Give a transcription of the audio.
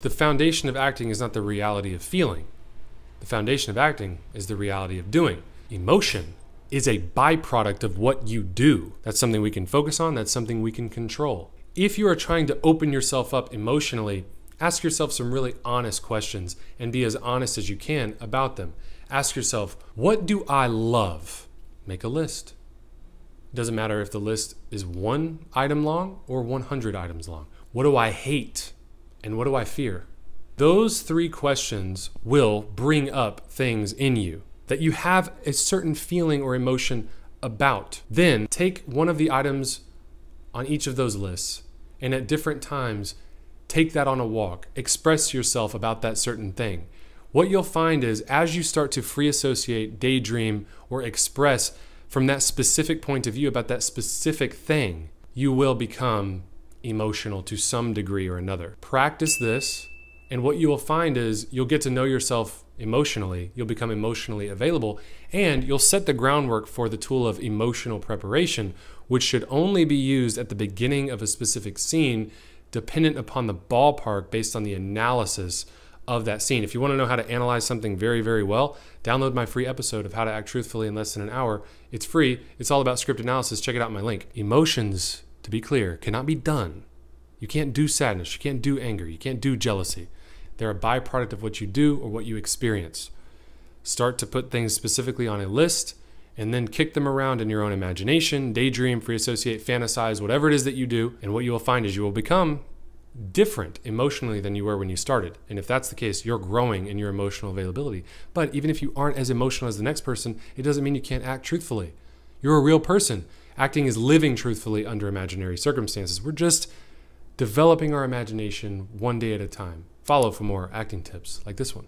The foundation of acting is not the reality of feeling. The foundation of acting is the reality of doing. Emotion is a byproduct of what you do. That's something we can focus on. That's something we can control. If you are trying to open yourself up emotionally, ask yourself some really honest questions and be as honest as you can about them. Ask yourself, what do I love? Make a list. It doesn't matter if the list is one item long or 100 items long. What do I hate? And what do I fear? Those three questions will bring up things in you that you have a certain feeling or emotion about. Then take one of the items on each of those lists and at different times, take that on a walk. Express yourself about that certain thing. What you'll find is as you start to free associate, daydream, or express from that specific point of view about that specific thing, you will become emotional to some degree or another. Practice this, and what you will find is you'll get to know yourself emotionally, you'll become emotionally available, and you'll set the groundwork for the tool of emotional preparation, which should only be used at the beginning of a specific scene, dependent upon the ballpark based on the analysis of that scene. If you want to know how to analyze something very, very well, download my free episode of How to Act Truthfully in Less Than an Hour. It's free. It's all about script analysis. Check it out in my link. Emotions, to be clear, cannot be done. You can't do sadness, you can't do anger, you can't do jealousy. They're a byproduct of what you do or what you experience. Start to put things specifically on a list and then kick them around in your own imagination, daydream, free associate, fantasize, whatever it is that you do. And what you will find is you will become different emotionally than you were when you started. And if that's the case, you're growing in your emotional availability. But even if you aren't as emotional as the next person, it doesn't mean you can't act truthfully. You're a real person. Acting is living truthfully under imaginary circumstances. We're just developing our imagination one day at a time. Follow for more acting tips like this one.